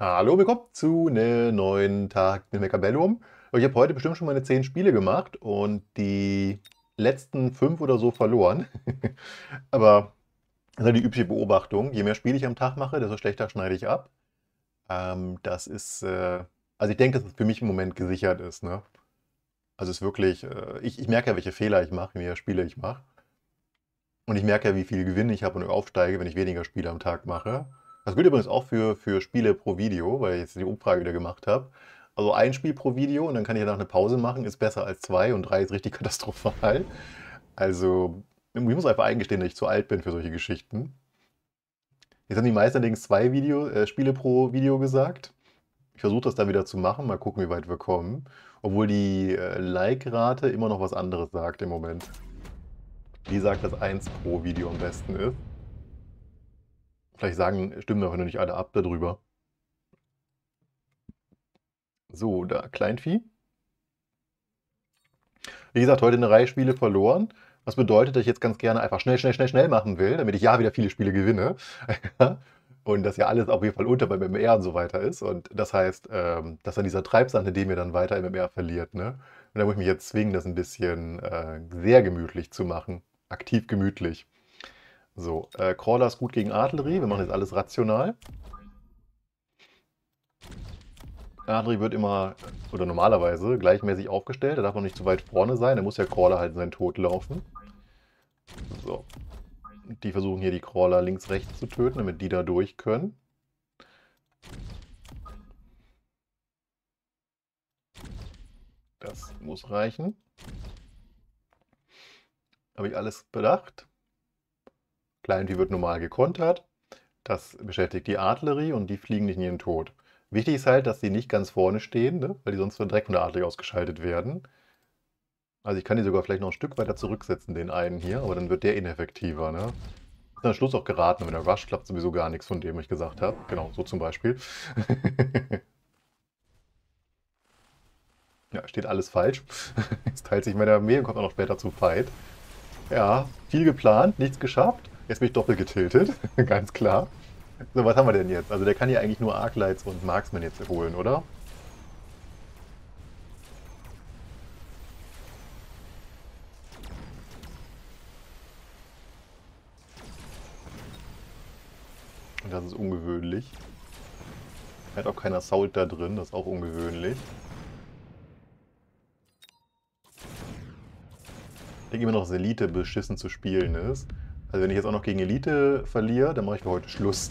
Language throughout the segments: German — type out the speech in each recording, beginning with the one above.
Hallo, willkommen zu einem neuen Tag mit Mechabellum. Ich habe heute bestimmt schon meine 10 Spiele gemacht und die letzten 5 oder so verloren. Aber das ist die übliche Beobachtung. Je mehr Spiele ich am Tag mache, desto schlechter schneide ich ab. Das ist, also ich denke, dass es für mich im Moment gesichert ist. Ne? Also es ist wirklich, ich merke ja, welche Fehler ich mache, je mehr Spiele ich mache. Und ich merke ja, wie viel Gewinn ich habe und aufsteige, wenn ich weniger Spiele am Tag mache. Das gilt übrigens auch für Spiele pro Video, weil ich jetzt die Umfrage wieder gemacht habe. Also ein Spiel pro Video und dann kann ich danach eine Pause machen, ist besser als 2 und 3 ist richtig katastrophal. Also ich muss einfach eingestehen, dass ich zu alt bin für solche Geschichten. Jetzt haben die meisten allerdings 2 Spiele pro Video gesagt. Ich versuche das dann wieder zu machen, mal gucken, wie weit wir kommen. Obwohl die Like-Rate immer noch was anderes sagt im Moment. Die sagt, dass 1 pro Video am besten ist. Vielleicht stimmen wir auch noch nicht alle ab darüber. So, da Kleinvieh. Wie gesagt, heute eine Reihe Spiele verloren. Was bedeutet, dass ich jetzt ganz gerne einfach schnell machen will, damit ich ja wieder viele Spiele gewinne. Und dass ja alles auf jeden Fall unter beim MMR und so weiter ist. Und das heißt, dass dann dieser Treibsand, in dem ihr dann weiter MMR verliert. Ne? Und da muss ich mich jetzt zwingen, das ein bisschen sehr gemütlich zu machen. Aktiv gemütlich. So, Crawler ist gut gegen Artillerie. Wir machen jetzt alles rational. Artillerie wird immer, oder normalerweise, gleichmäßig aufgestellt. Da darf man nicht zu weit vorne sein. Da muss ja Crawler halt seinen Tod laufen. So. Die versuchen hier die Crawler links, rechts zu töten, damit die da durch können. Das muss reichen. Habe ich alles bedacht. Kleinvieh wird normal gekontert. Das beschäftigt die Artillerie und die fliegen nicht in ihren Tod. Wichtig ist halt, dass die nicht ganz vorne stehen, ne? Weil die sonst direkt von der Artillerie ausgeschaltet werden. Also ich kann die sogar vielleicht noch ein Stück weiter zurücksetzen, den einen hier, aber dann wird der ineffektiver. Ne? Ist am Schluss auch geraten, wenn der Rush klappt sowieso gar nichts von dem, was ich gesagt habe. Genau, so zum Beispiel. Ja, steht alles falsch. Jetzt teilt sich meine Armee und kommt auch noch später zu Fight. Ja, viel geplant, nichts geschafft. Jetzt bin ich doppelt getiltet, ganz klar. So, was haben wir denn jetzt? Also der kann ja eigentlich nur Arclights und Marksman jetzt holen, oder? Und das ist ungewöhnlich. Er hat auch keinen Assault da drin, das ist auch ungewöhnlich. Ich denke immer noch, dass Elite beschissen zu spielen ist. Also wenn ich jetzt auch noch gegen Elite verliere, dann mache ich für heute Schluss.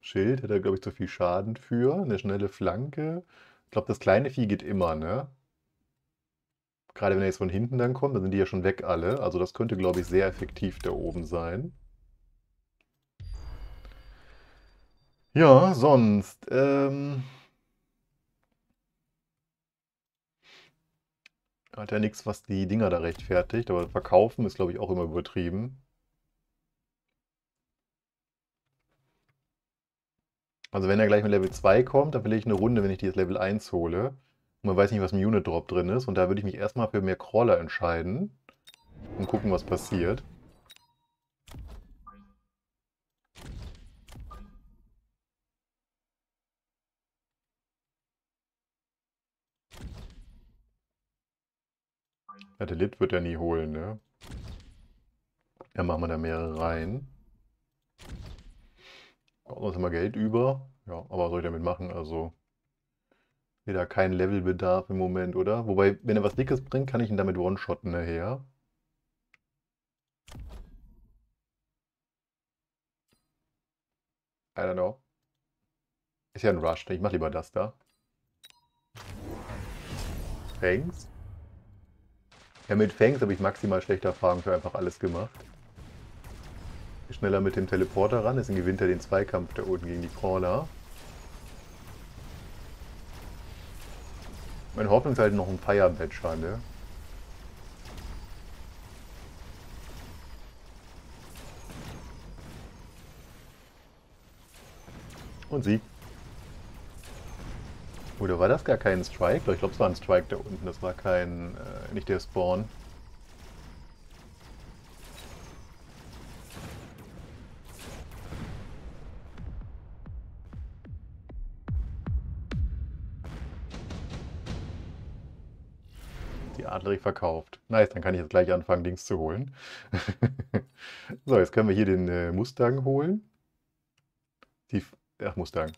Schild hat er, glaube ich, zu viel Schaden für. Eine schnelle Flanke. Ich glaube, das kleine Vieh geht immer, ne? Gerade wenn er jetzt von hinten dann kommt, dann sind die ja schon weg alle. Also das könnte, glaube ich, sehr effektiv da oben sein. Ja, sonst... Hat ja nichts, was die Dinger da rechtfertigt, aber verkaufen ist, glaube ich, auch immer übertrieben. Also wenn er gleich mit Level 2 kommt, dann will ich eine Runde, wenn ich die jetzt Level 1 hole. Und man weiß nicht, was im Unit Drop drin ist. Und da würde ich mich erstmal für mehr Crawler entscheiden und gucken, was passiert. Ja, der Lit wird er nie holen, ne? Dann machen wir da mehrere rein. Brauchen wir uns immer Geld über. Ja, aber was soll ich damit machen? Also, wieder kein Levelbedarf im Moment, oder? Wobei, wenn er was Dickes bringt, kann ich ihn damit one-shotten nachher. I don't know. Ist ja ein Rush, ich mach lieber das da. Thanks. Ja, mit Fangs habe ich maximal schlechte Erfahrungen für einfach alles gemacht. Schneller mit dem Teleporter ran, deswegen gewinnt er den Zweikampf da unten gegen die Crawler. Meine Hoffnung ist halt noch ein Firebatcher, ne? Und Sieg. Oder war das gar kein Strike? Ich glaube, es war ein Strike da unten. Das war kein, nicht der Spawn. Artillerie verkauft. Nice, dann kann ich jetzt gleich anfangen, Dings zu holen. So, jetzt können wir hier den Mustang holen. Mustang.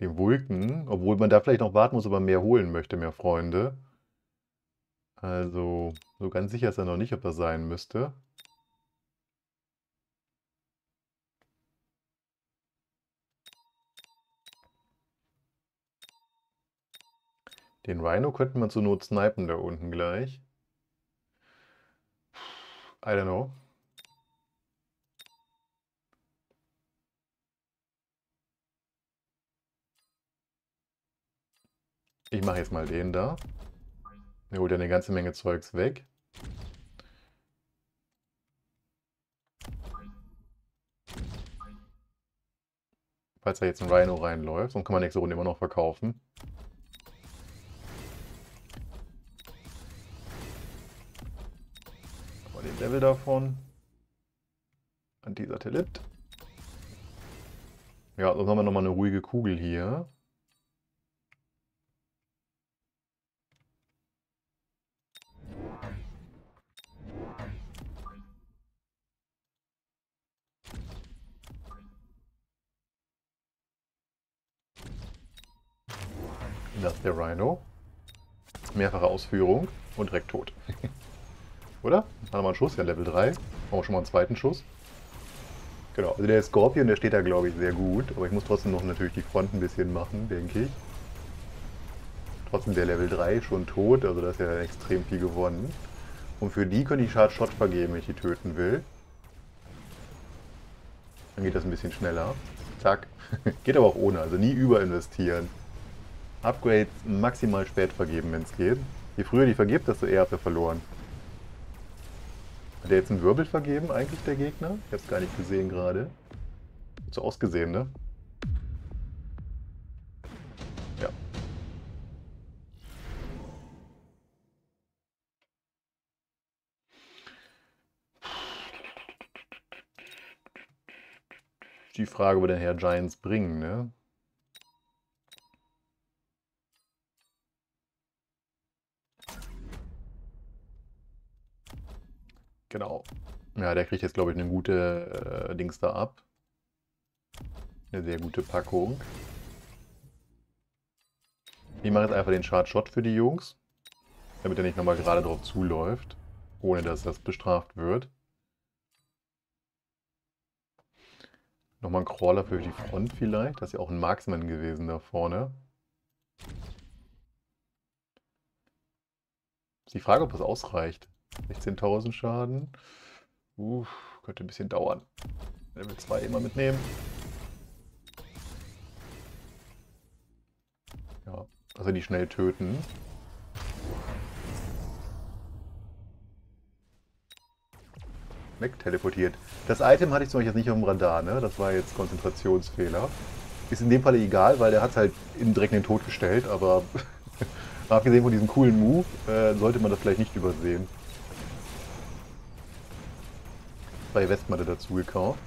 Den Vulkan, obwohl man da vielleicht noch warten muss, ob man mehr holen möchte, mehr Freunde. Also, so ganz sicher ist er noch nicht, ob er sein müsste. Den Rhino könnten wir zur Not snipen da unten gleich. I don't know. Ich mache jetzt mal den da. Der holt ja eine ganze Menge Zeugs weg. Falls da jetzt ein Rhino reinläuft, sonst kann man nächste Runde immer noch verkaufen. Den Level davon. Anti-Satellit. Ja, sonst haben wir nochmal eine ruhige Kugel hier. Das ist der Rhino. Mehrfache Ausführung und direkt tot. Oder? Dann haben wir einen Schuss, ja, Level 3. Haben wir schon mal einen zweiten Schuss. Genau, also der Scorpion, der steht da, glaube ich, sehr gut. Aber ich muss trotzdem noch natürlich die Front ein bisschen machen, denke ich. Trotzdem der Level 3 schon tot, also da ist ja extrem viel gewonnen. Und für die könnte ich Charge Shot vergeben, wenn ich die töten will. Dann geht das ein bisschen schneller. Zack. Geht aber auch ohne, also nie überinvestieren. Upgrades maximal spät vergeben, wenn es geht. Je früher die vergibt, desto eher habt ihr verloren. Hat der jetzt einen Wirbel vergeben eigentlich, der Gegner? Ich hab's gar nicht gesehen gerade. Hat so ausgesehen, ne? Ja. Die Frage, ob der Herr Giants bringen, ne? Genau. Ja, der kriegt jetzt, glaube ich, eine gute Dings da ab. Eine sehr gute Packung. Ich mache jetzt einfach den Charge Shot für die Jungs. Damit er nicht nochmal gerade drauf zuläuft. Ohne, dass das bestraft wird. Nochmal ein Crawler für die Front vielleicht. Das ist ja auch ein Marksman gewesen da vorne. Ist die Frage, ob das ausreicht. 16.000 Schaden. Könnte ein bisschen dauern. Level 2 immer mitnehmen. Ja, also die schnell töten. Weg, teleportiert. Das Item hatte ich zum Beispiel jetzt nicht auf dem Radar, ne? Das war jetzt Konzentrationsfehler. Ist in dem Fall egal, weil der hat es halt im direkt in den Tod gestellt, aber abgesehen von diesem coolen Move sollte man das vielleicht nicht übersehen. Bei Westmatte dazu gekauft.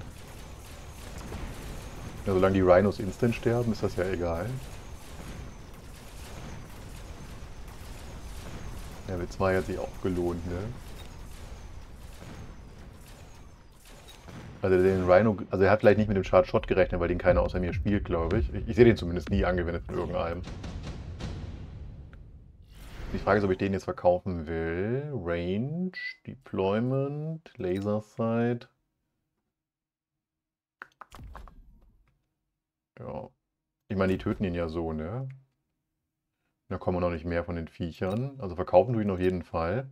Ja, solange die Rhinos instant sterben, ist das ja egal. Level 2 hat sich auch gelohnt, ne? Also den Rhino, also er hat vielleicht nicht mit dem Charge Shot gerechnet, weil den keiner außer mir spielt, glaube ich. Ich sehe den zumindest nie angewendet von irgendeinem. Die Frage ist, ob ich den jetzt verkaufen will. Range, Deployment, Laser Sight. Ja. Ich meine, die töten ihn ja so, ne? Da kommen wir noch nicht mehr von den Viechern. Also verkaufen tue ich ihn auf jeden Fall.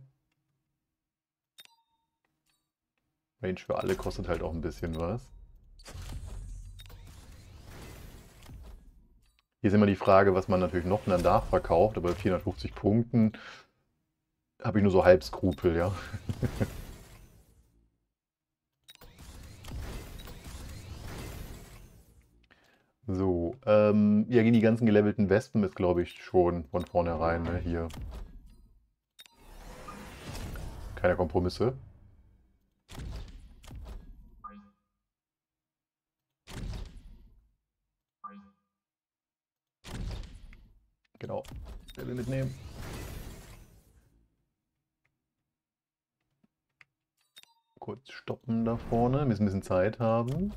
Range für alle kostet halt auch ein bisschen was. Hier ist immer die Frage, was man natürlich noch danach verkauft, aber 450 Punkten habe ich nur so halb Skrupel, ja. So, ja, gegen die ganzen gelevelten Wespen ist, glaube ich, schon von vornherein, ne, hier. Keine Kompromisse. Genau, der will mitnehmen. kurz stoppen da vorne. Wir müssen ein bisschen Zeit haben.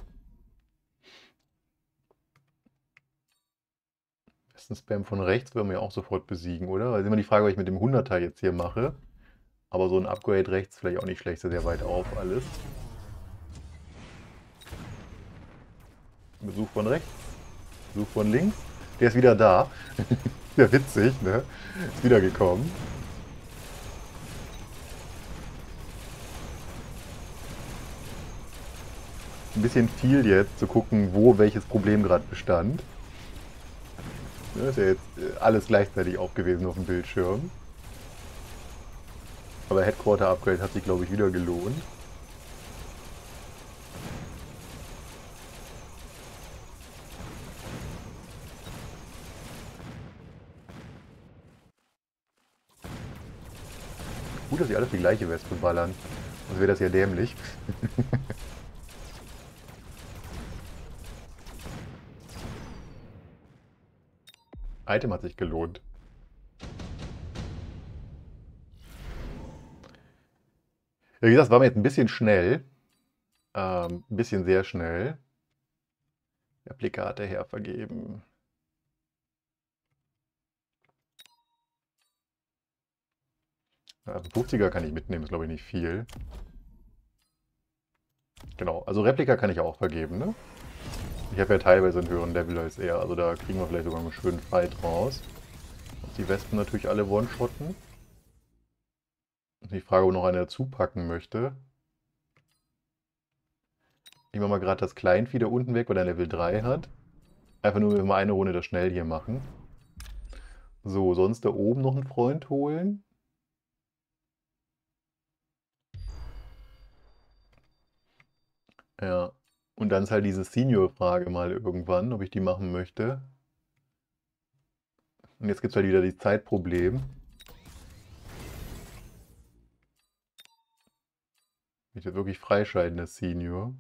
Besten Spam von rechts würden wir auch sofort besiegen, oder? Weil ist immer die Frage, was ich mit dem 100er jetzt hier mache. Aber so ein Upgrade rechts vielleicht auch nicht schlecht, sehr weit auf alles. Besuch von rechts, Besuch von links. Der ist wieder da. Ja, witzig, ne? Ist wieder gekommen. Ein bisschen viel jetzt zu gucken, wo welches Problem gerade bestand. Das ist ja jetzt alles gleichzeitig auf gewesen auf dem Bildschirm. Aber Headquarter-Upgrade hat sich, glaube ich, wieder gelohnt. Gut, dass sie alles die gleiche Wespen ballern. Sonst wäre das ja dämlich. Item hat sich gelohnt. Wie gesagt, war mir jetzt ein bisschen schnell. Ein bisschen sehr schnell. Der Blick hat her vergeben. Also 50er kann ich mitnehmen, ist glaube ich nicht viel. Genau, also Replika kann ich auch vergeben, ne? Ich habe ja teilweise einen höheren Level als er, also da kriegen wir vielleicht sogar einen schönen Fight raus. Und die Wespen natürlich alle One-Shotten. Die Frage, ob noch einer dazu packen möchte. Nehmen wir mal gerade das Kleinvieh da unten weg, weil er Level 3 hat. Einfach nur, wenn wir mal eine Runde das schnell hier machen. So, sonst da oben noch einen Freund holen. Ja, und dann ist halt diese Senior-Frage mal irgendwann, ob ich die machen möchte. Und jetzt gibt es halt wieder die Zeitproblem. Ich will wirklich freischalten, das Senior.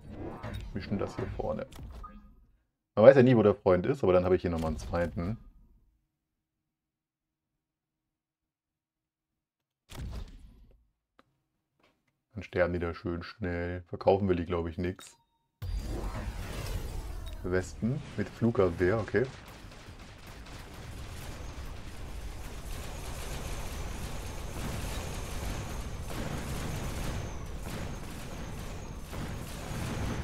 Wir mischen das hier vorne. Man weiß ja nie, wo der Freund ist, aber dann habe ich hier nochmal einen zweiten. Dann sterben die da schön schnell. Verkaufen wir die, glaube ich, nichts. Wespen mit Flugabwehr, okay.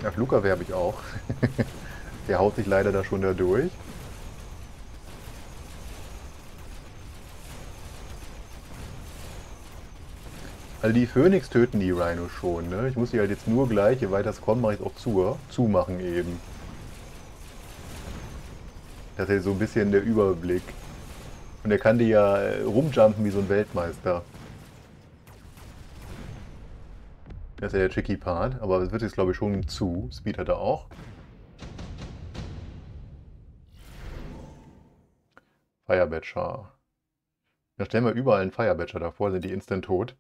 Ja, Flugabwehr habe ich auch. Der haut sich leider da schon da durch. Also die Phoenix töten die Rhino schon, ne? Ich muss die halt jetzt nur gleich, je weiter es kommt, mache ich es auch zumachen eben. Das ist ja so ein bisschen der Überblick. Und er kann die ja rumjumpen wie so ein Weltmeister. Das ist ja der tricky Part, aber es wird jetzt glaube ich schon zu. Speed hat er auch. Firebatcher. Da stellen wir überall einen Firebatcher davor, sind die instant tot.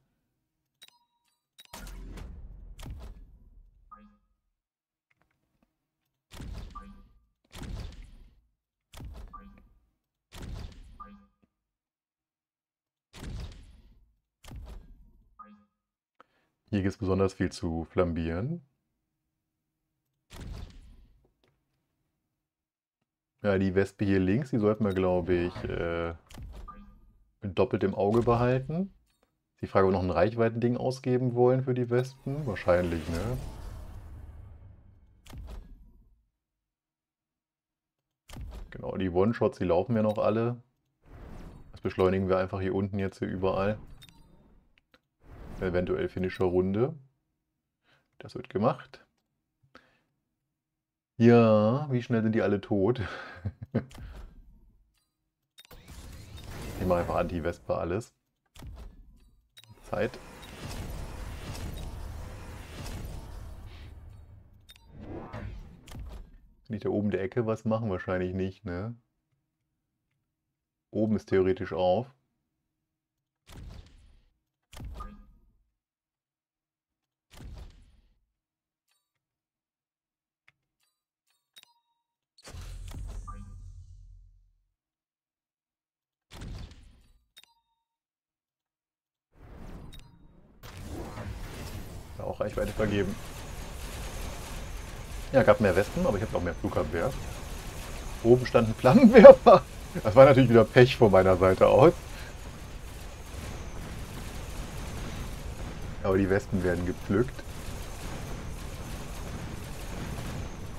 Hier gibt es besonders viel zu flambieren. Ja, die Wespe hier links, die sollten wir, glaube ich, doppelt im Auge behalten. Die Frage, ob wir noch ein Reichweitending ausgeben wollen für die Wespen? Wahrscheinlich, ne? Genau, die One-Shots, die laufen ja noch alle. Das beschleunigen wir einfach hier unten jetzt hier überall. Eventuell finnischer Runde. Das wird gemacht. Ja, wie schnell sind die alle tot? Ich mache einfach Anti-Vespa alles. Zeit. Kann ich da oben der Ecke was machen? Wahrscheinlich nicht, ne? Oben ist theoretisch auf. Reichweite vergeben. Ja, gab mehr Wespen, aber ich habe auch mehr Flugabwehr. Oben stand ein Flammenwerfer. Das war natürlich wieder Pech von meiner Seite aus. Aber die Wespen werden gepflückt.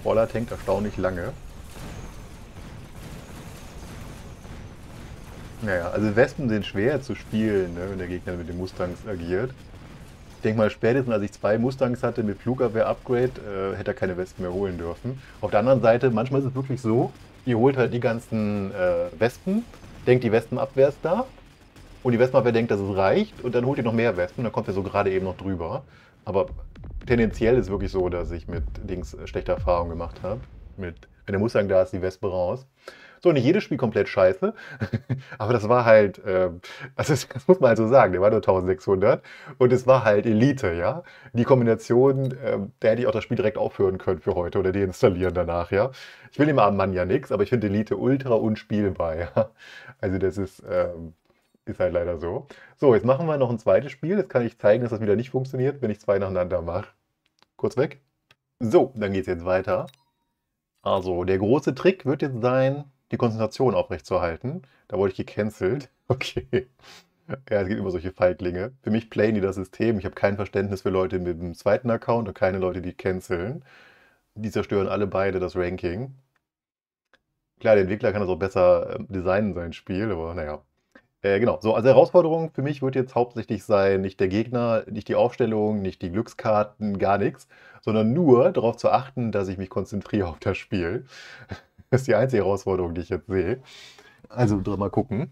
Crawler tankt erstaunlich lange. Naja, also Wespen sind schwer zu spielen, ne, wenn der Gegner mit den Mustangs agiert. Ich denke mal, spätestens als ich 2 Mustangs hatte mit Flugabwehr-Upgrade, hätte er keine Wespen mehr holen dürfen. Auf der anderen Seite, manchmal ist es wirklich so, ihr holt halt die ganzen Wespen, denkt die Wespenabwehr ist da und die Wespenabwehr denkt, dass es reicht und dann holt ihr noch mehr Wespen, dann kommt ihr so gerade eben noch drüber. Aber tendenziell ist es wirklich so, dass ich mit Dings schlechte Erfahrungen gemacht habe. Wenn der Mustang da ist, die Wespe raus. So, nicht jedes Spiel komplett scheiße, aber das war halt, also das muss man halt so sagen, der war nur 1600 und es war halt Elite, ja. Die Kombination, da hätte ich auch das Spiel direkt aufhören können für heute oder deinstallieren danach, ja. Ich will dem armen Mann ja nichts, aber ich finde Elite ultra unspielbar, ja. Also das ist halt leider so. So, jetzt machen wir noch ein zweites Spiel, jetzt kann ich zeigen, dass das wieder nicht funktioniert, wenn ich 2 nacheinander mache. Kurz weg. So, dann geht's jetzt weiter. Also, der große Trick wird jetzt sein, die Konzentration aufrechtzuerhalten. Da wurde ich gecancelt. Okay. Ja, es gibt immer solche Feiglinge. Für mich playen die das System. Ich habe kein Verständnis für Leute mit dem zweiten Account und keine Leute, die canceln. Die zerstören alle beide das Ranking. Klar, der Entwickler kann das auch besser designen, sein Spiel, aber naja. Genau, so, also Herausforderung für mich wird jetzt hauptsächlich sein, nicht der Gegner, nicht die Aufstellung, nicht die Glückskarten, gar nichts, sondern nur darauf zu achten, dass ich mich konzentriere auf das Spiel. Das ist die einzige Herausforderung, die ich jetzt sehe. Also mal gucken.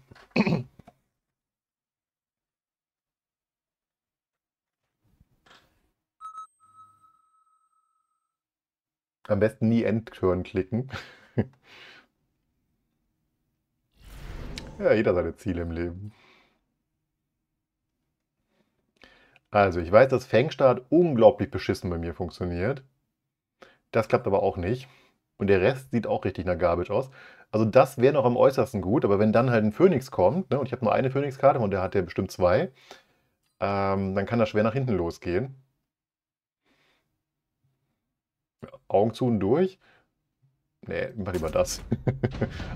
Am besten nie Endturn klicken. Ja, jeder seine Ziele im Leben. Also ich weiß, dass Fangstart unglaublich beschissen bei mir funktioniert. Das klappt aber auch nicht. Und der Rest sieht auch richtig nach Garbage aus. Also das wäre noch am äußersten gut, aber wenn dann halt ein Phoenix kommt, ne, und ich habe nur eine Phoenix-Karte und der hat ja bestimmt 2, dann kann das schwer nach hinten losgehen. Ja, Augen zu und durch. Nee, mach lieber das.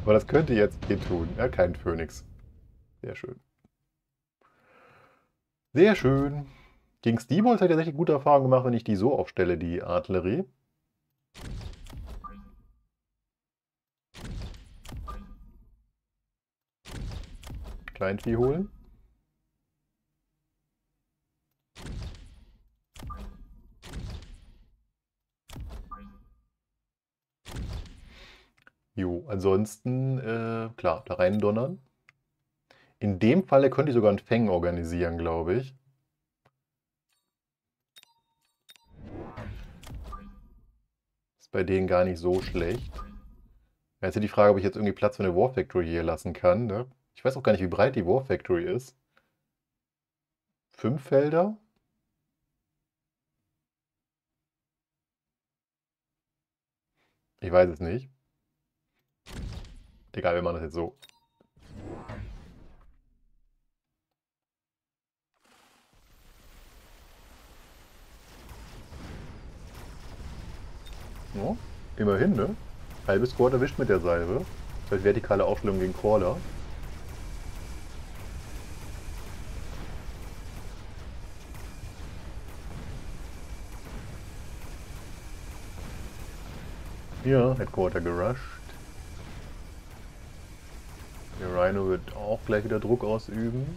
Aber das könnte jetzt hier tun. Ja, kein Phoenix. Sehr schön. Sehr schön. Gegen Steelballs hat er tatsächlich gute Erfahrungen gemacht, wenn ich die so aufstelle, die Artillerie. Kleinvieh holen. Jo, ansonsten, klar, da rein donnern. In dem Falle könnte ich sogar einen Fang organisieren, glaube ich. Ist bei denen gar nicht so schlecht. Jetzt ist die Frage, ob ich jetzt irgendwie Platz für eine War Factory hier lassen kann, ne? Ich weiß auch gar nicht, wie breit die War Factory ist. 5 Felder? Ich weiß es nicht. Egal, wir machen das jetzt so. No, immerhin, ne? Halbes Squad erwischt mit der Salve. Das heißt, vertikale Aufstellung gegen Crawler. Ja, Headquarter gerusht. Der Rhino wird auch gleich wieder Druck ausüben.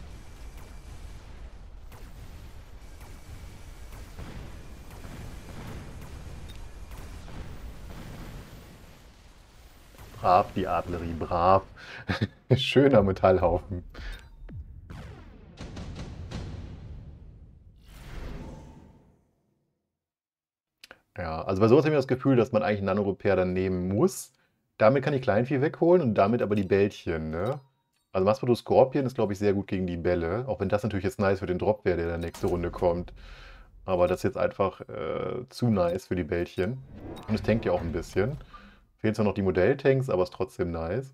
Brav, die Artillerie, brav. Schöner Metallhaufen. Ja, also bei sowas habe ich das Gefühl, dass man eigentlich einen Nano-Repair dann nehmen muss. Damit kann ich Kleinvieh wegholen und damit aber die Bällchen, ne? Also Mustang Scorpion ist, glaube ich, sehr gut gegen die Bälle. Auch wenn das natürlich jetzt nice für den Drop wäre, der in der nächsten Runde kommt. Aber das ist jetzt einfach zu nice für die Bällchen. Und es tankt ja auch ein bisschen. Fehlen zwar noch die Modelltanks, aber ist trotzdem nice.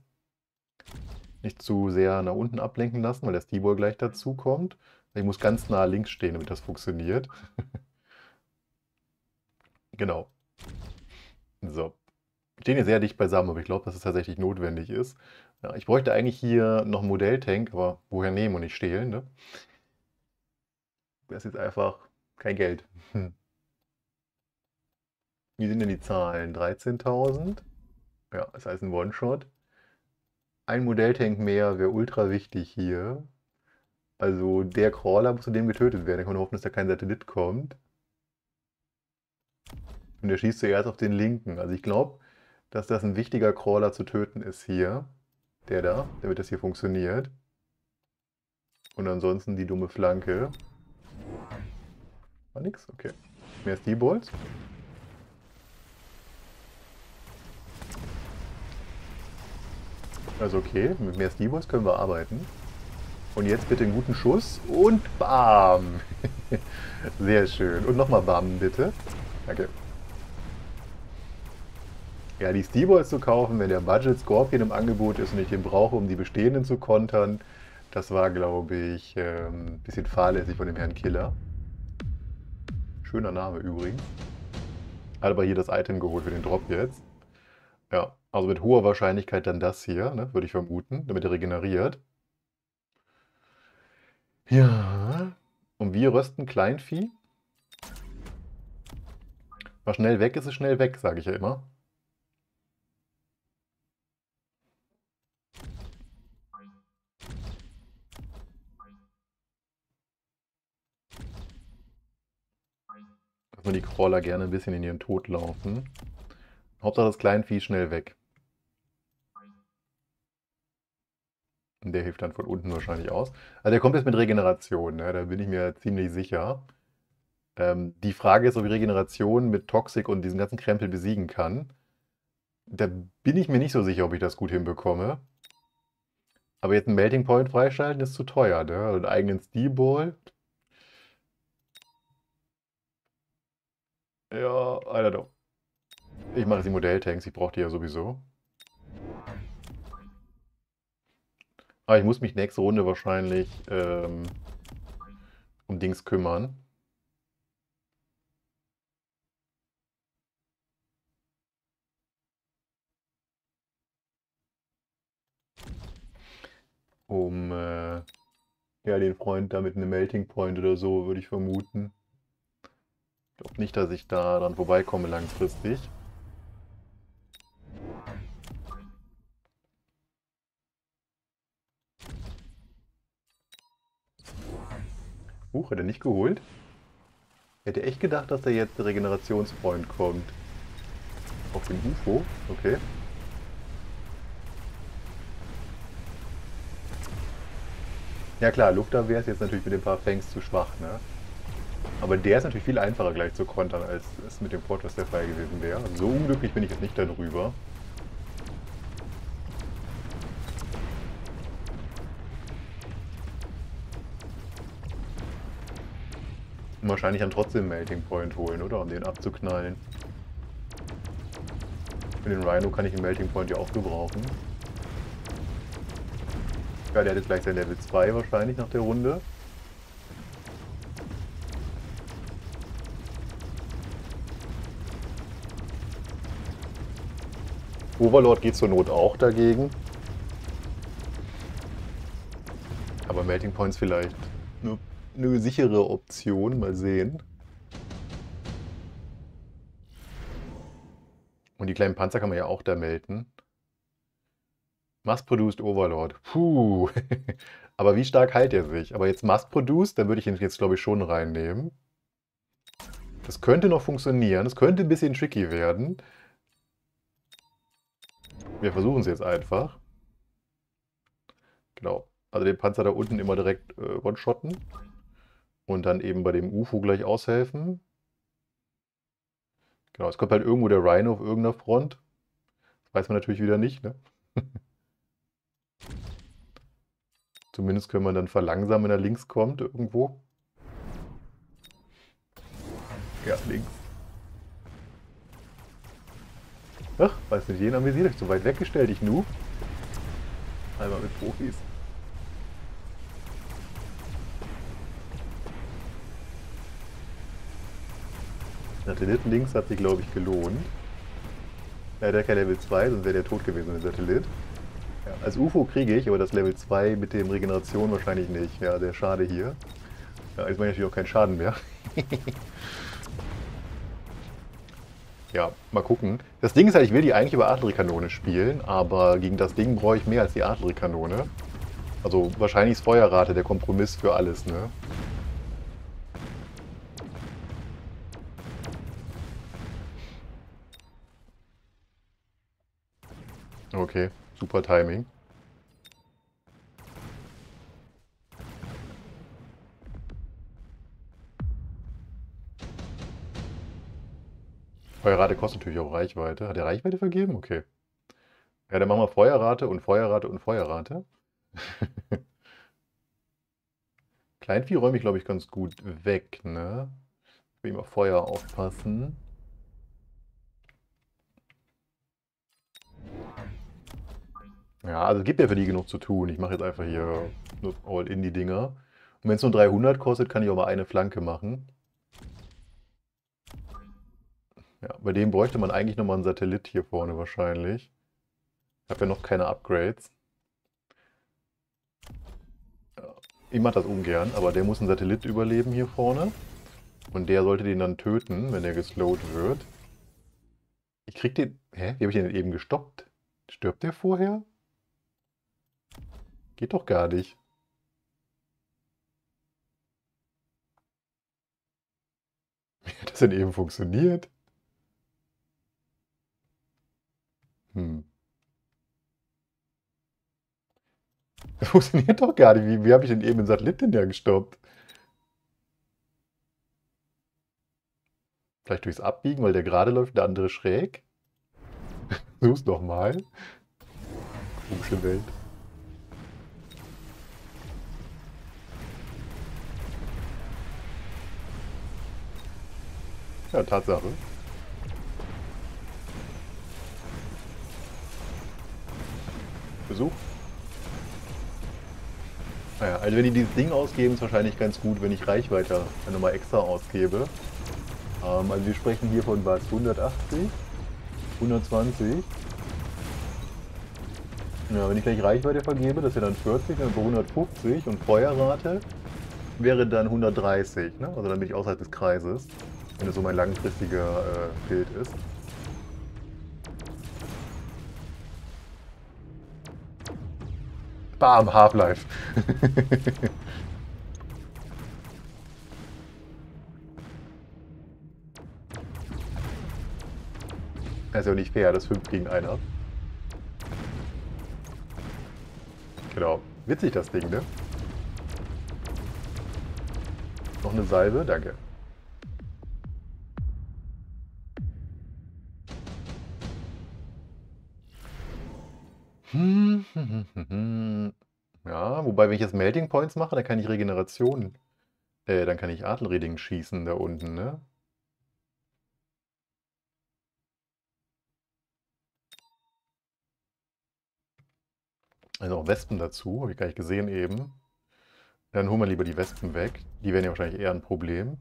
Nicht zu sehr nach unten ablenken lassen, weil der Steelball gleich dazu kommt. Ich muss ganz nah links stehen, damit das funktioniert. Genau. So. Wir stehen hier sehr dicht beisammen, aber ich glaube, dass es tatsächlich notwendig ist. Ja, ich bräuchte eigentlich hier noch einen Modelltank, aber woher nehmen und nicht stehlen, ne? Das ist jetzt einfach kein Geld. Wie sind denn die Zahlen? 13.000. Ja, das heißt ein One-Shot. Ein Modelltank mehr wäre ultra wichtig hier. Also der Crawler muss zudem getötet werden. Ich kann hoffen, dass da kein Satellit kommt. Und der schießt zuerst auf den linken. Also ich glaube, dass das ein wichtiger Crawler zu töten ist hier. Der da, damit das hier funktioniert. Und ansonsten die dumme Flanke. War nix? Okay. Mehr Steelballs. Also okay, mit mehr Steelballs können wir arbeiten. Und jetzt bitte einen guten Schuss und bam! Sehr schön. Und nochmal bam, bitte. Danke. Ja, die Steelballs zu kaufen, wenn der Budget Scorpion im Angebot ist und ich den brauche, um die bestehenden zu kontern, das war, glaube ich, ein bisschen fahrlässig von dem Herrn Killer. Schöner Name übrigens. Hat aber hier das Item geholt für den Drop jetzt. Ja, also mit hoher Wahrscheinlichkeit dann das hier, ne, würde ich vermuten, damit er regeneriert. Ja, und wir rösten Kleinvieh. Was schnell weg ist, ist schnell weg, sage ich ja immer. Die Crawler gerne ein bisschen in ihren Tod laufen. Hauptsache das Kleinvieh schnell weg. Und der hilft dann von unten wahrscheinlich aus. Also der kommt jetzt mit Regeneration, ne? Da bin ich mir ziemlich sicher. Die Frage ist, ob ich Regeneration mit Toxik und diesen ganzen Krempel besiegen kann. Da bin ich mir nicht so sicher, ob ich das gut hinbekomme. Aber jetzt einen Melting Point freischalten ist zu teuer, ne? Und einen eigenen Steelball. Ja, I don't know. Ich mache jetzt die Modelltanks, ich brauche die ja sowieso. Aber ich muss mich nächste Runde wahrscheinlich um Dings kümmern. Um ja, den Freund da mit einem Melting Point oder so, würde ich vermuten. Ich glaube nicht, dass ich da dran vorbeikomme langfristig. Hat er nicht geholt? Hätte echt gedacht, dass da jetzt der Regenerationsfreund kommt. Auf dem UFO, okay. Ja klar, Lufter wäre es jetzt natürlich mit den paar Fangs zu schwach, ne? Aber der ist natürlich viel einfacher gleich zu kontern, als es mit dem Fortress der Fall gewesen wäre. So unglücklich bin ich jetzt nicht darüber. Und wahrscheinlich dann trotzdem Melting Point holen, oder? Um den abzuknallen. Für den Rhino kann ich den Melting Point ja auch gebrauchen. Ja, der hat jetzt gleich sein Level 2 wahrscheinlich nach der Runde. Overlord geht zur Not auch dagegen. Aber Melting Points vielleicht eine sichere Option. Mal sehen. Und die kleinen Panzer kann man ja auch da melden. Mass-Produced Overlord. Puh. Aber wie stark heilt er sich? Aber jetzt Mass-Produced, dann würde ich ihn jetzt, glaube ich, schon reinnehmen. Das könnte noch funktionieren. Das könnte ein bisschen tricky werden. Wir versuchen es jetzt einfach. Genau. Also den Panzer da unten immer direkt one-shotten. Und dann eben bei dem UFO gleich aushelfen. Genau, es kommt halt irgendwo der Rhino auf irgendeiner Front. Das weiß man natürlich wieder nicht, ne? Zumindest können wir dann verlangsamen, wenn er links kommt irgendwo. Ja, links. Ach, weiß nicht, jeden amüsiert euch so weit weggestellt, ich nu. Einmal mit Profis. Satellit links hat sich, glaube ich, gelohnt. Leider kein Level 2, sonst wäre der tot gewesen, der Satellit. Ja, als UFO kriege ich, aber das Level 2 mit dem Regeneration wahrscheinlich nicht. Ja, sehr schade hier. Ja, jetzt mache ich natürlich auch keinen Schaden mehr. Ja, mal gucken. Das Ding ist halt, ich will die eigentlich über Adlerkanone spielen, aber gegen das Ding brauche ich mehr als die Adlerkanone. Also wahrscheinlich ist Feuerrate der Kompromiss für alles, ne? Okay, super Timing. Feuerrate kostet natürlich auch Reichweite. Hat er Reichweite vergeben? Okay. Ja, dann machen wir Feuerrate und Feuerrate und Feuerrate. Kleinvieh räume ich, glaube ich, ganz gut weg, ne? Ich will immer Feuer aufpassen. Ja, also es gibt ja für die genug zu tun. Ich mache jetzt einfach hier nur All-In die Dinger. Und wenn es nur 300 kostet, kann ich auch mal eine Flanke machen. Ja, bei dem bräuchte man eigentlich nochmal einen Satellit hier vorne wahrscheinlich. Ich habe ja noch keine Upgrades. Ja, ich mache das ungern, aber der muss einen Satellit überleben hier vorne. Und der sollte den dann töten, wenn der geslowt wird. Ich krieg den... Hä? Wie habe ich den denn eben gestoppt? Stirbt der vorher? Geht doch gar nicht. Wie hat das denn eben funktioniert? Das funktioniert doch gar nicht. Wie habe ich denn eben den Satelliten da gestoppt? Vielleicht durchs Abbiegen, weil der gerade läuft, der andere schräg. Versuch's nochmal. Komische Welt. Ja, Tatsache. Versuch. Naja, also wenn die dieses Ding ausgeben, ist wahrscheinlich ganz gut, wenn ich Reichweite nochmal extra ausgebe. Also wir sprechen hier von was? 180? 120? Ja, wenn ich gleich Reichweite vergebe, das wäre dann 40, dann 150 und Feuerrate wäre dann 130. Ne? Also dann bin ich außerhalb des Kreises, wenn das so mein langfristiger Bild ist. Bam, Half-Life. Das ist ja nicht fair, das 5 gegen 1 hat. Genau. Witzig das Ding, ne? Noch eine Salve? Danke. Ja, wobei, wenn ich jetzt Melting Points mache, dann kann ich Regeneration, dann kann ich Adlerreding schießen da unten, ne? Also auch Wespen dazu, habe ich gar nicht gesehen eben. Dann holen wir lieber die Wespen weg, die wären ja wahrscheinlich eher ein Problem.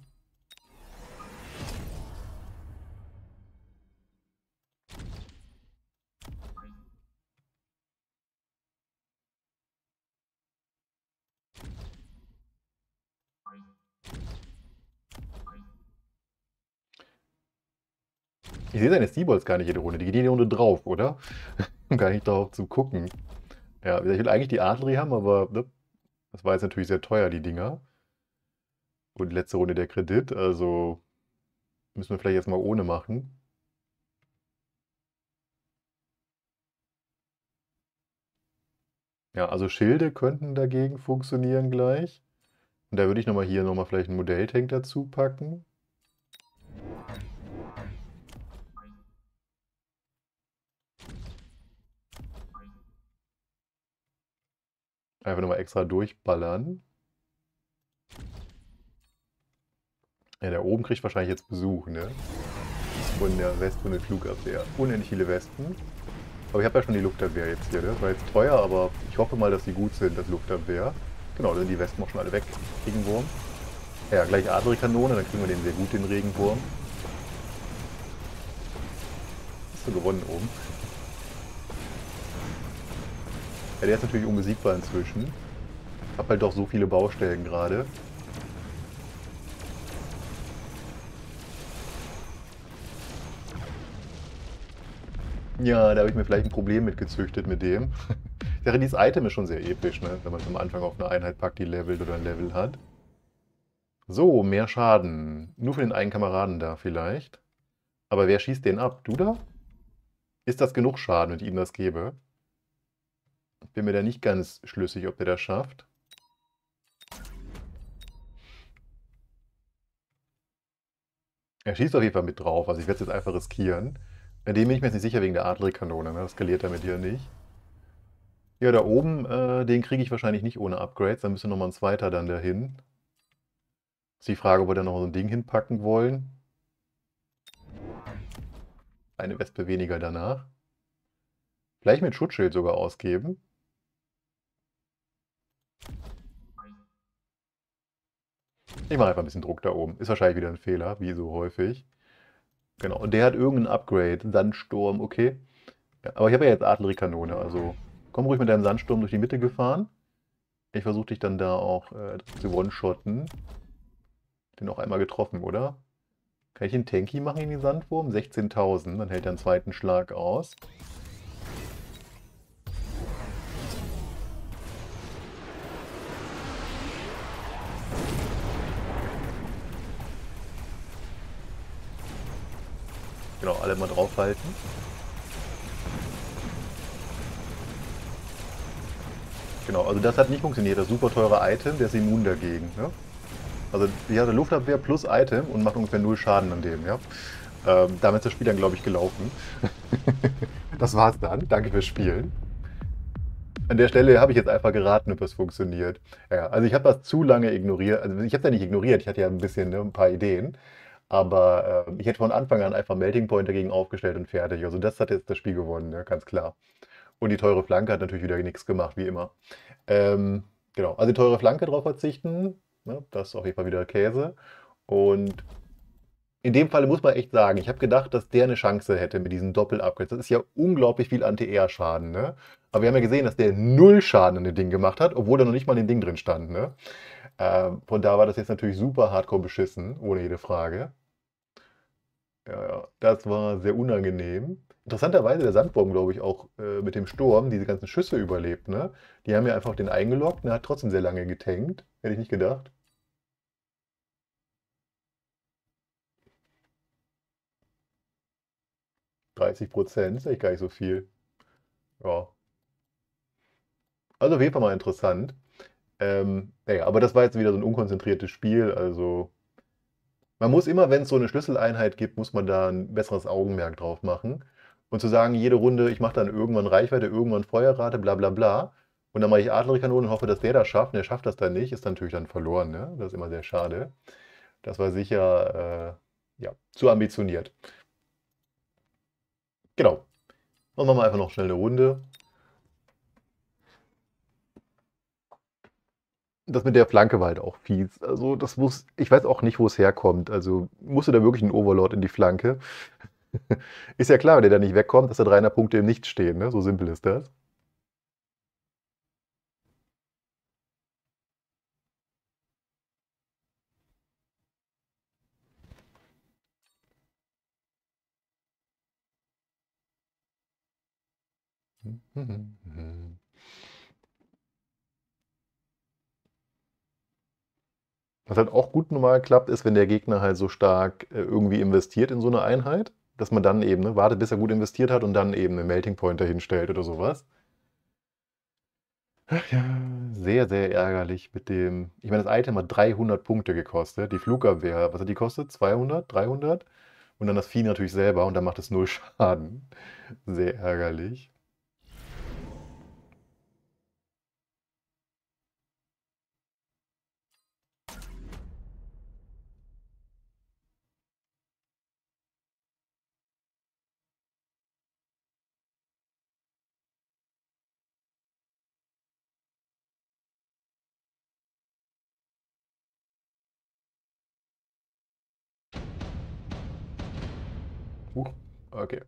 Ich sehe seine Steelballs gar nicht jede Runde. Die gehen jede Runde drauf, oder? Um gar nicht drauf zu gucken. Ja, ich will eigentlich die Artillerie haben, aber ne, das war jetzt natürlich sehr teuer, die Dinger. Und letzte Runde der Kredit, also müssen wir vielleicht jetzt mal ohne machen. Ja, also Schilde könnten dagegen funktionieren gleich. Und da würde ich nochmal hier vielleicht einen Modelltank dazu packen. Einfach nochmal extra durchballern. Ja, da oben kriegt wahrscheinlich jetzt Besuch, ne? Von der Wespen und der Flugabwehr. Unendlich viele Wespen. Aber ich habe ja schon die Luftabwehr jetzt hier, ne? Das war jetzt teuer, aber ich hoffe mal, dass die gut sind, das Luftabwehr. Genau, dann sind die Wespen auch schon alle weg. Regenwurm. Ja, gleich Adlerkanone, dann kriegen wir den sehr gut, den Regenwurm. hast du gewonnen oben. Ja, der ist natürlich unbesiegbar inzwischen. Ich hab halt doch so viele Baustellen gerade. Ja, da habe ich mir vielleicht ein Problem mit gezüchtet mit dem. Ich dachte, dieses Item ist schon sehr episch, ne? Wenn man es am Anfang auf eine Einheit packt, die levelt oder ein Level hat. So, mehr Schaden. Nur für den einen Kameraden da vielleicht. Aber wer schießt den ab? Du da? Ist das genug Schaden, wenn ich ihm das gebe? Ich bin mir da nicht ganz schlüssig, ob der das schafft. Er schießt auf jeden Fall mit drauf, also ich werde es jetzt einfach riskieren. Bei dem bin ich mir jetzt nicht sicher wegen der Adlerkanone, ne? Das skaliert damit hier nicht. Ja, da oben, den kriege ich wahrscheinlich nicht ohne Upgrades, da müsste nochmal ein zweiter dann dahin. Ist die Frage, ob wir da noch so ein Ding hinpacken wollen. Eine Wespe weniger danach. Vielleicht mit Schutzschild sogar ausgeben. Ich mache einfach ein bisschen Druck da oben. Ist wahrscheinlich wieder ein Fehler, wie so häufig. Genau, und der hat irgendein Upgrade. Sandsturm, okay. Ja, aber ich habe ja jetzt Artilleriekanone, also komm ruhig mit deinem Sandsturm durch die Mitte gefahren. Ich versuche dich dann da auch zu one-shotten. Den auch einmal getroffen, oder? Kann ich einen Tanky machen in den Sandwurm? 16.000, dann hält er einen zweiten Schlag aus. Genau, alle mal draufhalten. Genau, also das hat nicht funktioniert. Das super teure Item, der ist immun dagegen. Ne? Also die hatte Luftabwehr plus Item und macht ungefähr 0 Schaden an dem. Ja? Damit ist das Spiel dann, glaube ich, gelaufen. Das war's dann. Danke fürs Spielen. An der Stelle habe ich jetzt einfach geraten, ob das funktioniert. Ja, also ich habe das zu lange ignoriert. Also ich habe es ja nicht ignoriert. Ich hatte ja ein bisschen, ne, ein paar Ideen. Aber ich hätte von Anfang an einfach Melting Point dagegen aufgestellt und fertig. Also das hat jetzt das Spiel gewonnen, ne? Ganz klar. Und die teure Flanke hat natürlich wieder nichts gemacht, wie immer. Genau, also die teure Flanke drauf verzichten. Ne? Das ist auf jeden Fall wieder Käse. Und in dem Fall muss man echt sagen, ich habe gedacht, dass der eine Chance hätte mit diesen Doppel-Upgrades. Das ist ja unglaublich viel Anti-Air-Schaden, ne? Aber wir haben ja gesehen, dass der 0 Schaden an dem Ding gemacht hat, obwohl da noch nicht mal in dem Ding drin stand, ne? Von da war das jetzt natürlich super hardcore beschissen, ohne jede Frage. Ja, das war sehr unangenehm. Interessanterweise der Sandwurm, glaube ich, auch mit dem Sturm diese ganzen Schüsse überlebt, ne? Die haben ja einfach den eingeloggt, ne? Hat trotzdem sehr lange getankt. Hätte ich nicht gedacht. %, ist eigentlich gar nicht so viel. Ja. Also auf jeden Fall mal interessant. Naja, aber das war jetzt wieder so ein unkonzentriertes Spiel, also man muss immer, wenn es so eine Schlüsseleinheit gibt, muss man da ein besseres Augenmerk drauf machen. Und zu sagen, jede Runde, ich mache dann irgendwann Reichweite, irgendwann Feuerrate, bla bla bla, und dann mache ich Adlerkanone und hoffe, dass der das schafft, und der schafft das dann nicht, ist natürlich dann verloren, ne? Das ist immer sehr schade. Das war sicher, ja, zu ambitioniert. Genau. Dann machen wir einfach noch schnell eine Runde. Das mit der Flanke war halt auch fies. Also das muss, ich weiß auch nicht, wo es herkommt. Also musste da wirklich ein Overlord in die Flanke. Ist ja klar, wenn der da nicht wegkommt, dass da 300 Punkte im Nichts stehen. Ne? So simpel ist das. Was halt auch gut normal klappt, ist, wenn der Gegner halt so stark irgendwie investiert in so eine Einheit, dass man dann eben, ne, wartet, bis er gut investiert hat und dann eben einen Melting Point dahinstellt oder sowas. Ach ja, sehr, sehr ärgerlich mit dem... Ich meine, das Item hat 300 Punkte gekostet. Die Flugabwehr, was hat die gekostet? 200? 300? Und dann das Vieh natürlich selber und dann macht es 0 Schaden. Sehr ärgerlich. Okay.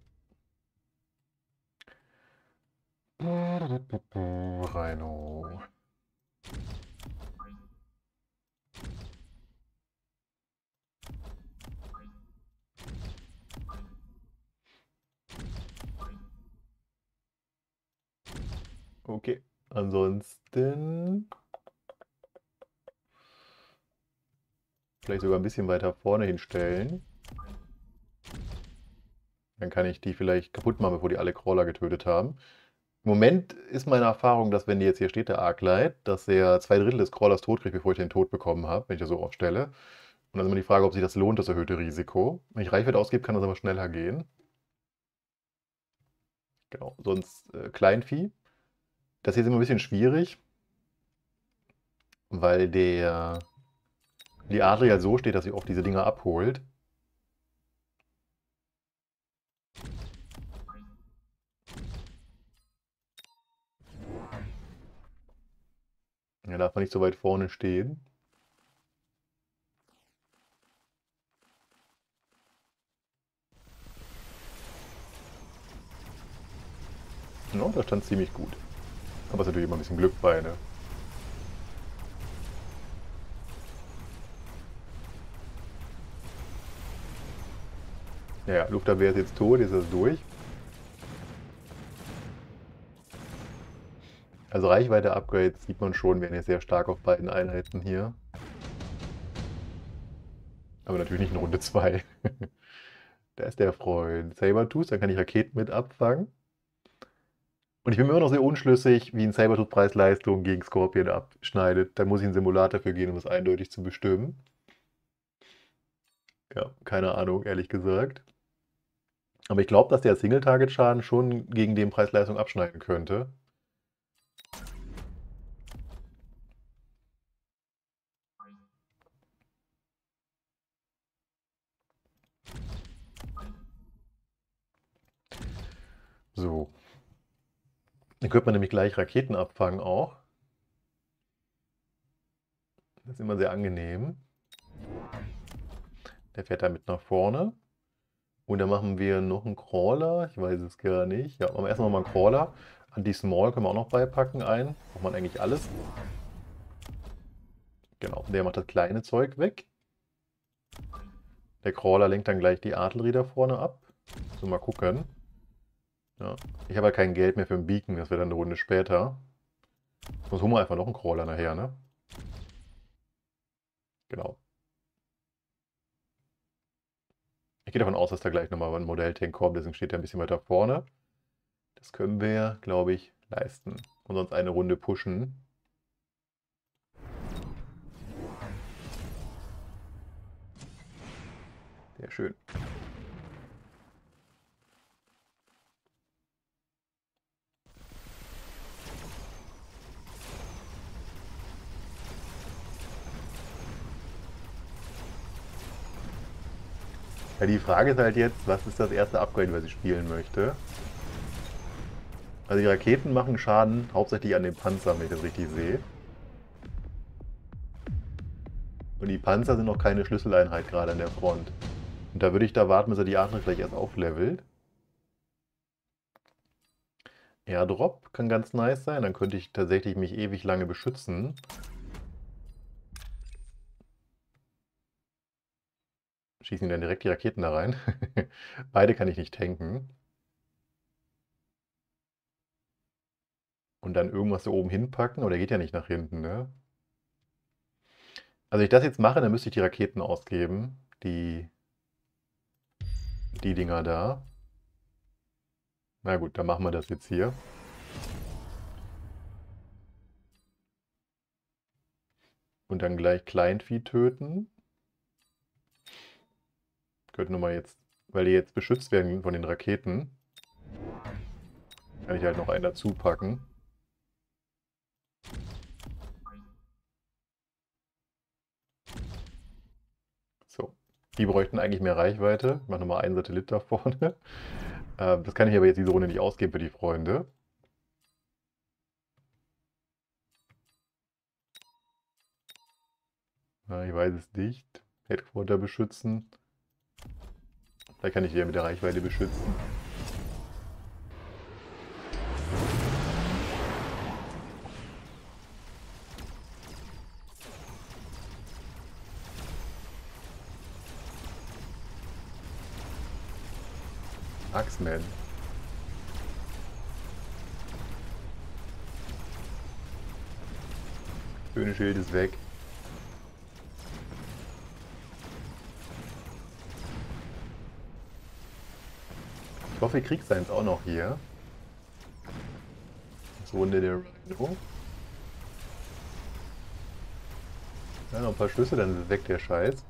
Rhino. Okay, ansonsten vielleicht sogar ein bisschen weiter vorne hinstellen. Dann kann ich die vielleicht kaputt machen, bevor die alle Crawler getötet haben. Im Moment ist meine Erfahrung, dass wenn die jetzt hier steht, der Arclight, dass er 2/3 des Crawlers tot kriegt, bevor ich den tot bekommen habe, wenn ich das so aufstelle. Und dann ist immer die Frage, ob sich das lohnt, das erhöhte Risiko. Wenn ich Reichweite ausgebe, kann das aber schneller gehen. Genau, sonst Kleinvieh. Das hier ist immer ein bisschen schwierig, weil die Adler ja so steht, dass sie oft diese Dinger abholt. Ja, darf man nicht so weit vorne stehen. No, da stand ziemlich gut. Aber es ist natürlich immer ein bisschen Glück bei, ne? Ja, Luftabwehr ist jetzt tot, jetzt ist das durch. Also Reichweite-Upgrades sieht man schon, werden jetzt sehr stark auf beiden Einheiten hier. Aber natürlich nicht in Runde 2. Da ist der Freund Sabertooth, dann kann ich Raketen mit abfangen. Und ich bin mir immer noch sehr unschlüssig, wie ein Sabertooth Preis-Leistung gegen Scorpion abschneidet. Da muss ich in den Simulator für gehen, um das eindeutig zu bestimmen. Ja, keine Ahnung, ehrlich gesagt. Aber ich glaube, dass der Single-Target-Schaden schon gegen den Preis-Leistung abschneiden könnte. So. Dann könnte man nämlich gleich Raketen abfangen auch. Das ist immer sehr angenehm. Der fährt damit nach vorne. Und dann machen wir noch einen Crawler. Ich weiß es gar nicht. Ja, aber erstmal mal einen Crawler. Anti-Small können wir auch noch beipacken ein. Braucht man eigentlich alles. Genau, der macht das kleine Zeug weg. Der Crawler lenkt dann gleich die Artillerie da vorne ab. So, mal gucken. Ja. Ich habe ja kein Geld mehr für ein Beacon, das wäre dann eine Runde später. Sonst holen wir einfach noch einen Crawler nachher, ne? Genau. Ich gehe davon aus, dass da gleich nochmal ein Modelltank kommt, deswegen steht er ein bisschen weiter vorne. Das können wir, glaube ich, leisten. Und sonst eine Runde pushen. Sehr schön. Ja, die Frage ist halt jetzt, was ist das erste Upgrade, was ich spielen möchte? Also die Raketen machen Schaden hauptsächlich an den Panzer, wenn ich das richtig sehe. Und die Panzer sind noch keine Schlüsseleinheit gerade an der Front. Und da würde ich da warten, bis er die Adler gleich erst auflevelt. Airdrop kann ganz nice sein, dann könnte ich tatsächlich mich ewig lange beschützen. Schießen dann direkt die Raketen da rein. Beide kann ich nicht tanken. Und dann irgendwas da oben hinpacken. Aber der geht ja nicht nach hinten, ne? Also wenn ich das jetzt mache, dann müsste ich die Raketen ausgeben. Die Dinger da. Na gut, dann machen wir das jetzt hier. Und dann gleich Kleinvieh töten. Könnte nochmal jetzt, weil die jetzt beschützt werden von den Raketen, kann ich halt noch einen dazu packen. So, die bräuchten eigentlich mehr Reichweite. Ich mache nochmal einen Satellit da vorne. Das kann ich aber jetzt diese Runde nicht ausgeben für die Freunde. Na, ich weiß es nicht. Headquarter beschützen. Da kann ich wieder mit der Reichweite beschützen. Marksman. Schöne Schild ist weg. Ich hoffe, ihr kriegt seins auch noch hier. Runde der Rhino. Ja, noch ein paar Schlüsse, dann ist weg der Scheiß.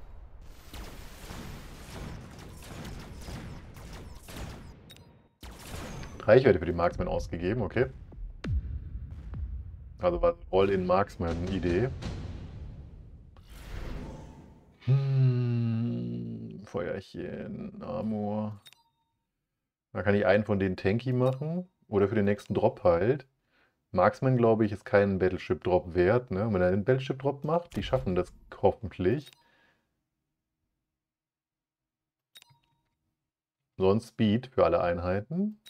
Reichweite für die Marksman ausgegeben, okay. Also war All-in-Marksman-Idee. Feuerchen, Amor. Da kann ich einen von den Tanky machen. Oder für den nächsten Drop halt. Marksman, glaube ich, ist kein Battleship-Drop wert. Ne? Wenn er einen Battleship-Drop macht, die schaffen das hoffentlich. Sonst Speed für alle Einheiten.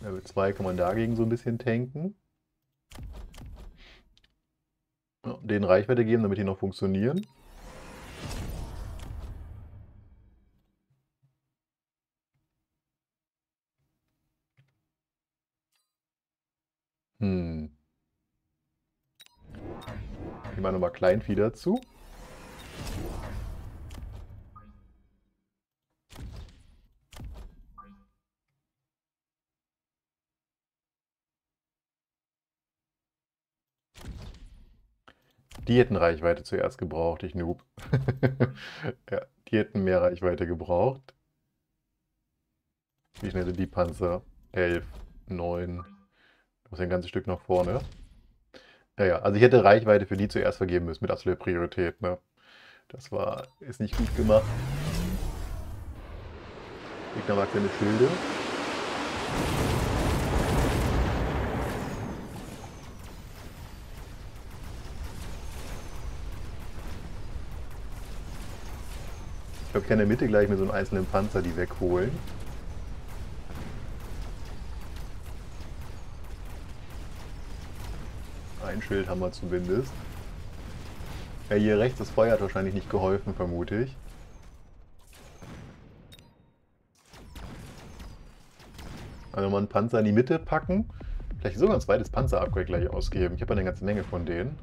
Level 2 kann man dagegen so ein bisschen tanken. Den Reichweite geben, damit die noch funktionieren. Ich mache nochmal Kleinvieh dazu. Die hätten Reichweite zuerst gebraucht, ich Noob. Ja, die hätten mehr Reichweite gebraucht. Wie schnell sind die Panzer? 11, 9. Ich muss ein ganzes Stück nach vorne. Naja, also ich hätte Reichweite für die zuerst vergeben müssen, mit absoluter Priorität. Ne? Das war, ist nicht gut gemacht. Gegner mag seine Schilde. Ich glaube, ich kann in der Mitte gleich mit so einem einzelnen Panzer die wegholen. Ein Schild haben wir zumindest. Ja, hier rechts, das Feuer hat wahrscheinlich nicht geholfen, vermute ich. Also mal einen Panzer in die Mitte packen. Vielleicht sogar ein zweites Panzer-Upgrade gleich ausgeben. Ich habe eine ganze Menge von denen.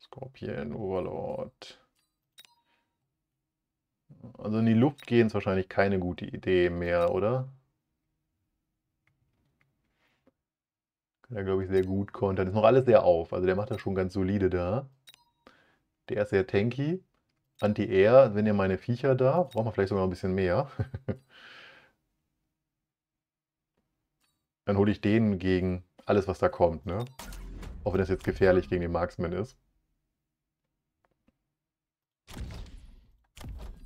Scorpion, Overlord. Also in die Luft gehen ist wahrscheinlich keine gute Idee mehr, oder? Kann er, glaube ich, sehr gut kontern. Ist noch alles sehr auf. Also der macht das schon ganz solide da. Der ist sehr tanky. Anti-Air, wenn ihr meine Viecher da. Braucht man vielleicht sogar ein bisschen mehr. Dann hole ich den gegen alles, was da kommt, ne? Auch wenn das jetzt gefährlich gegen den Marksman ist.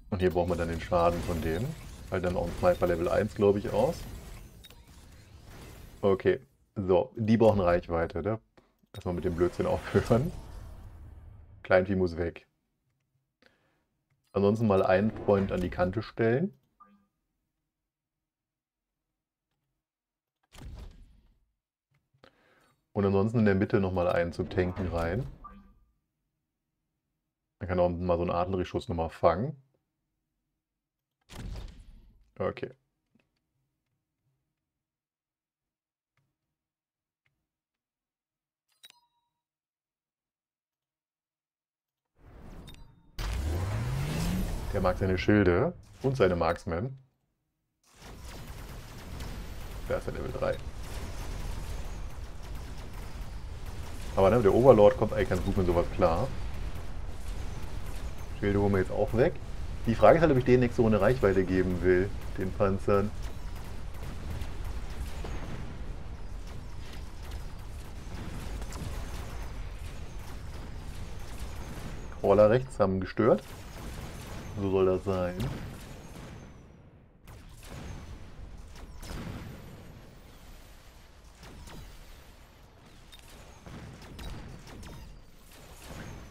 Und hier braucht man dann den Schaden von denen. Halt dann auch ein Sniper Level 1, glaube ich, aus. Okay, so, die brauchen Reichweite, ne? Erstmal mit dem Blödsinn aufhören. Kleinvieh muss weg. Ansonsten mal einen Freund an die Kante stellen. Und ansonsten in der Mitte nochmal einen zum Tanken rein. Man kann auch mal so einen Artillerieschuss nochmal fangen. Okay. Der mag seine Schilde und seine Marksman. Da ist er Level 3. Aber ne, der Overlord kommt eigentlich ganz gut mit sowas klar. Schilde holen wir jetzt auch weg. Die Frage ist halt, ob ich denen nächste Runde Reichweite geben will, den Panzern. Crawler rechts haben gestört. So soll das sein.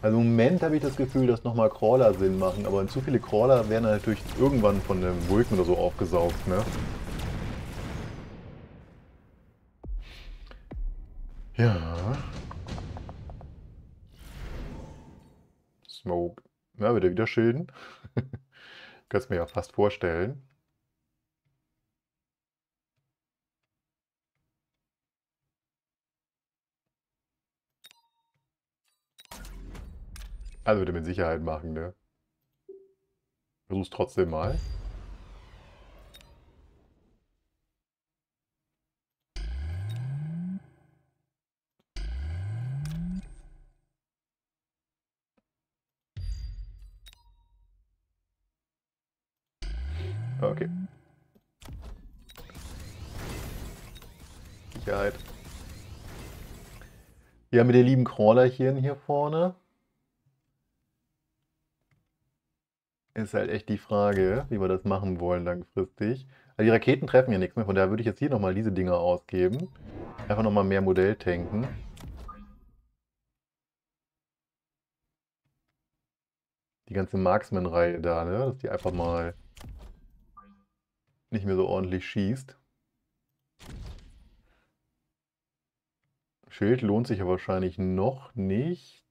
Also im Moment habe ich das Gefühl, dass nochmal Crawler Sinn machen, aber zu viele Crawler werden natürlich irgendwann von einem Vulkan oder so aufgesaugt, ne? Ja. Smoke. Na, wird er wieder schilden? Kannst mir ja fast vorstellen. Also wird er mit Sicherheit machen, ne? Versuch's trotzdem mal. Okay. Sicherheit. Ja, mit den lieben Crawlerchen hier vorne. Ist halt echt die Frage, wie wir das machen wollen langfristig. Also die Raketen treffen ja nichts mehr, von daher würde ich jetzt hier nochmal diese Dinger ausgeben. Einfach nochmal mehr Modelltanken. Die ganze Marksman-Reihe da, ne? Dass die einfach mal nicht mehr so ordentlich schießt. Schild lohnt sich ja wahrscheinlich noch nicht.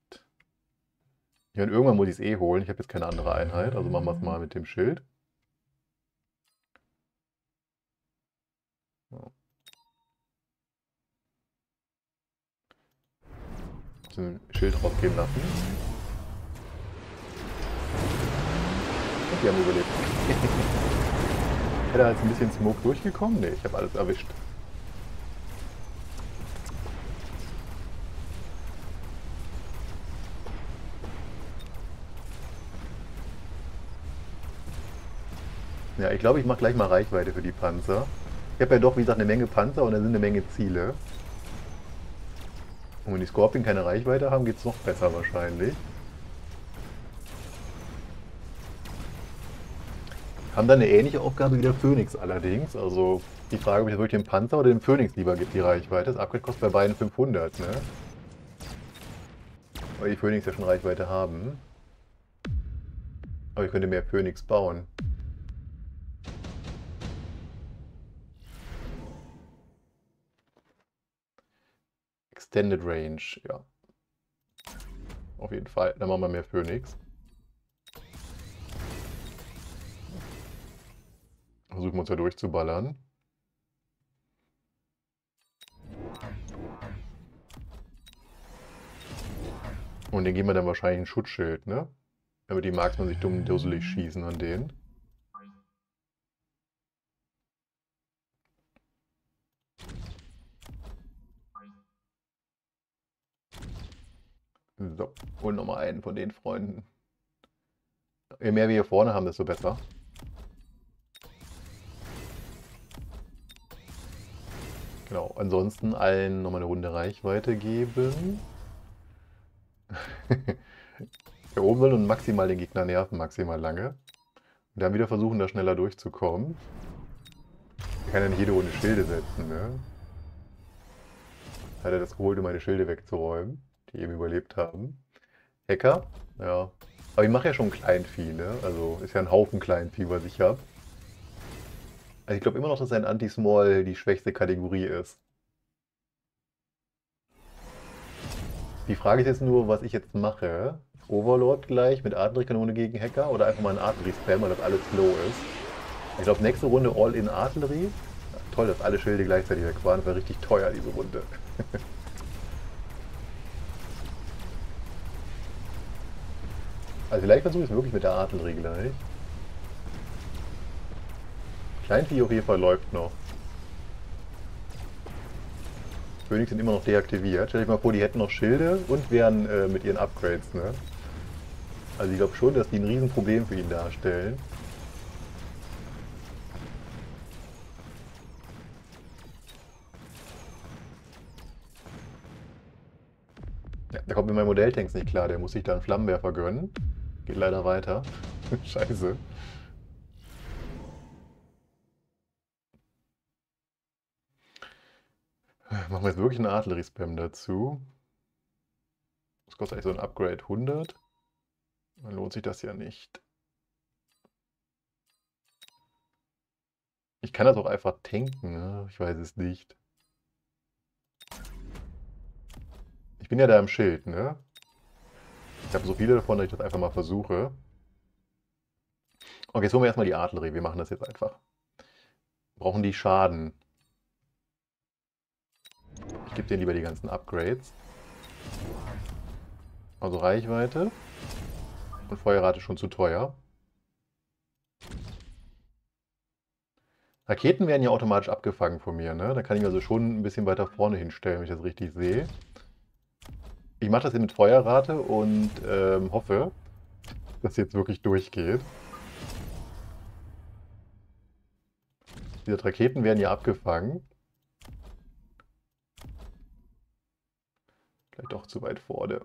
Ich meine, irgendwann muss ich es eh holen. Ich habe jetzt keine andere Einheit, also machen wir es mal mit dem Schild. Den Schild rausgehen lassen. Und die haben überlebt. Hätte halt ein bisschen Smoke durchgekommen? Ne, ich habe alles erwischt. Ja, ich glaube, ich mache gleich mal Reichweite für die Panzer. Ich habe ja doch, wie gesagt, eine Menge Panzer und da sind eine Menge Ziele. Und wenn die Scorpion keine Reichweite haben, geht es noch besser wahrscheinlich. Haben dann eine ähnliche Aufgabe wie der Phoenix allerdings. Also die Frage, ob ich das wirklich dem Panzer oder dem Phoenix lieber gibt, die Reichweite. Das Upgrade kostet bei beiden 500, ne? Weil die Phoenix ja schon Reichweite haben. Aber ich könnte mehr Phoenix bauen. Extended Range, ja. Auf jeden Fall. Dann machen wir mehr Phoenix. Versuchen wir uns ja durchzuballern. Und den geben wir dann wahrscheinlich ein Schutzschild, ne? Damit die Marksman sich dumm und dusselig schießen an denen. So, holen nochmal einen von den Freunden. Je mehr wir hier vorne haben, desto besser. Genau, ansonsten allen nochmal eine Runde Reichweite geben. Hier oben soll nun maximal den Gegner nerven, maximal lange. Und dann wieder versuchen, da schneller durchzukommen. Ich kann ja nicht jede Runde Schilde setzen, ne? Hat er das geholt, um meine Schilde wegzuräumen, die eben überlebt haben. Hacker? Ja. Aber ich mache ja schon Kleinvieh, ne? Also ist ja ein Haufen Kleinvieh, was ich habe. Also ich glaube immer noch, dass ein Anti-Small die schwächste Kategorie ist. Die Frage ist jetzt nur, was ich jetzt mache. Overlord gleich mit Artilleriekanone gegen Hacker oder einfach mal ein Artillerie-Spam, weil das alles low ist. Ich glaube, nächste Runde All-in-Artillerie. Toll, dass alle Schilde gleichzeitig weg waren. Das war richtig teuer, diese Runde. Also vielleicht versuche ich es wirklich mit der Artillerie gleich. Kleinvieh auf jeden Fall läuft noch. Phoenix sind immer noch deaktiviert. Stell dir mal vor, die hätten noch Schilde und wären mit ihren Upgrades, ne? Also ich glaube schon, dass die ein Riesenproblem für ihn darstellen. Ja, da kommt mir mein Modelltank nicht klar, der muss sich da einen Flammenwerfer gönnen. Geht leider weiter. Scheiße. Machen wir jetzt wirklich einen Artillerie-Spam dazu. Das kostet eigentlich so ein Upgrade 100. Dann lohnt sich das ja nicht. Ich kann das auch einfach tanken, ne? Ich weiß es nicht. Ich bin ja da im Schild, ne? Ich habe so viele davon, dass ich das einfach mal versuche. Okay, jetzt holen wir erstmal die Artillerie. Wir machen das jetzt einfach. Wir brauchen die Schaden. Ich gebe denen lieber die ganzen Upgrades. Also Reichweite. Und Feuerrate schon zu teuer. Raketen werden ja automatisch abgefangen von mir, ne? Da kann ich also schon ein bisschen weiter vorne hinstellen, wenn ich das richtig sehe. Ich mache das hier mit Feuerrate und hoffe, dass jetzt wirklich durchgeht. Diese Raketen werden ja abgefangen. Vielleicht doch zu weit vorne.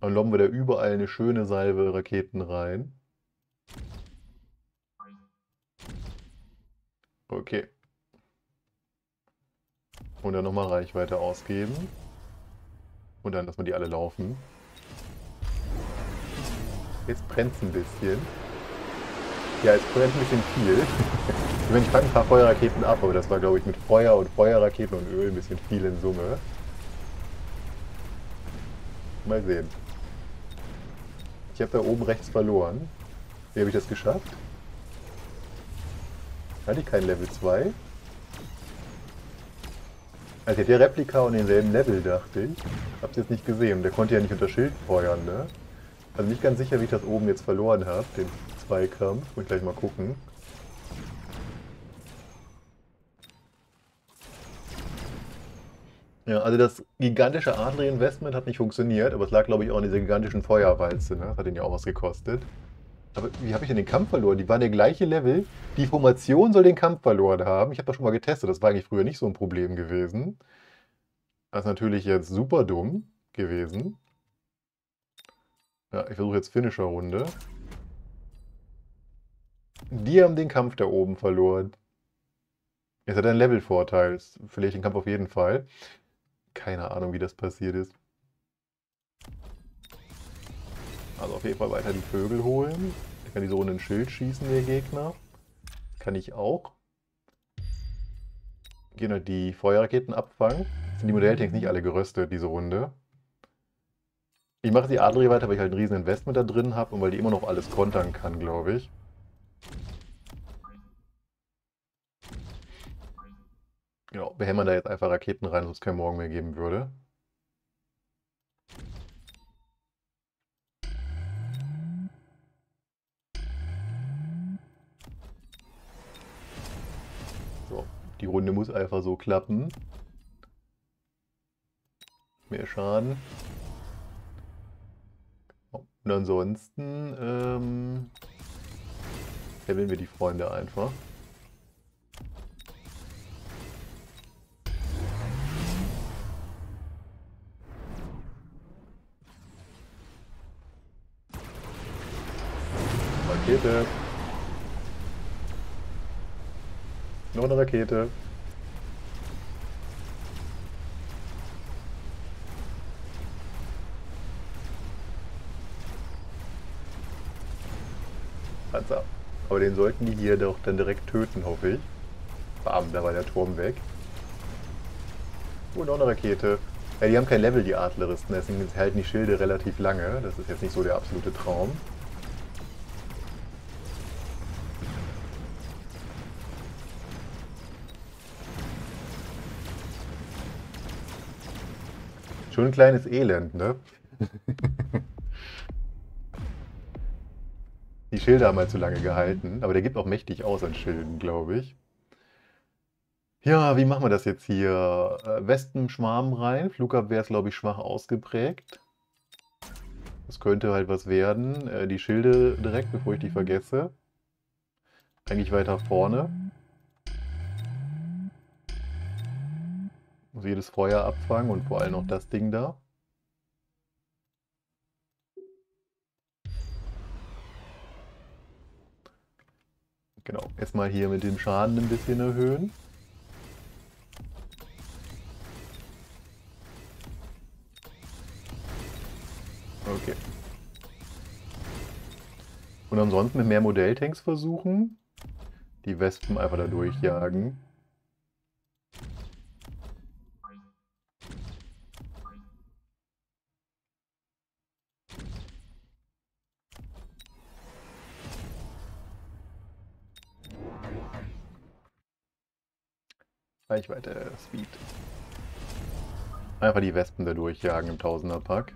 Dann lobben wir da überall eine schöne Salve Raketen rein. Okay. Und dann nochmal Reichweite ausgeben. Und dann, dass wir die alle laufen. Jetzt brennt es ein bisschen. Ja, jetzt brennt ein bisschen viel. Ich fange ein paar Feuerraketen ab, aber das war, glaube ich, mit Feuer und Feuerraketen und Öl ein bisschen viel in Summe. Mal sehen. Ich habe da oben rechts verloren. Wie habe ich das geschafft? Hatte ich kein Level 2? Also der Replika und denselben Level, dachte ich. Hab's jetzt nicht gesehen. Der konnte ja nicht unter Schild feuern, ne? Also nicht ganz sicher, wie ich das oben jetzt verloren habe, den Zweikampf. Muss ich gleich mal gucken. Ja, also das gigantische Adlerkanone-Investment hat nicht funktioniert, aber es lag, glaube ich, auch an dieser gigantischen Feuerwalze, ne? Das hat ihn ja auch was gekostet. Aber wie habe ich denn den Kampf verloren? Die waren der gleiche Level. Die Formation soll den Kampf verloren haben. Ich habe das schon mal getestet. Das war eigentlich früher nicht so ein Problem gewesen. Das ist natürlich jetzt super dumm gewesen. Ja, ich versuche jetzt Finisher-Runde. Die haben den Kampf da oben verloren. Jetzt hat er einen Level-Vorteil. Das verliere ich den Kampf auf jeden Fall. Keine Ahnung, wie das passiert ist. Also auf jeden Fall weiter die Vögel holen. Der kann die so in ein Schild schießen, der Gegner. Kann ich auch. Gehen halt die Feuerraketen abfangen. Sind die Modelltanks nicht alle geröstet, diese Runde. Ich mache die Adler weiter, weil ich halt ein riesen Investment da drin habe und weil die immer noch alles kontern kann, glaube ich. Genau, wir hämmern da jetzt einfach Raketen rein, sonst es keinen Morgen mehr geben würde. Die Runde muss einfach so klappen. Mehr Schaden. Und ansonsten leveln wir die Freunde einfach. Rakete. Noch eine Rakete. Panzer. Aber den sollten die hier doch dann direkt töten, hoffe ich. Bam, da war der Turm weg. Und noch eine Rakete. Ja, die haben kein Level, die Adleristen, deswegen halten die Schilde relativ lange. Das ist jetzt nicht so der absolute Traum. Schon ein kleines Elend, ne? Die Schilder haben halt zu lange gehalten, aber der gibt auch mächtig aus an Schilden, glaube ich. Ja, wie machen wir das jetzt hier? Wespen-Schwarm rein. Flugabwehr ist, glaube ich, schwach ausgeprägt. Das könnte halt was werden. Die Schilde direkt, bevor ich die vergesse. Eigentlich weiter vorne. Muss jedes Feuer abfangen und vor allem auch das Ding da. Genau, erstmal hier mit dem Schaden ein bisschen erhöhen. Okay. Und ansonsten mit mehr Modelltanks versuchen, die Wespen einfach da durchjagen. Reichweite, Speed. Einfach die Wespen da durchjagen im Tausenderpack.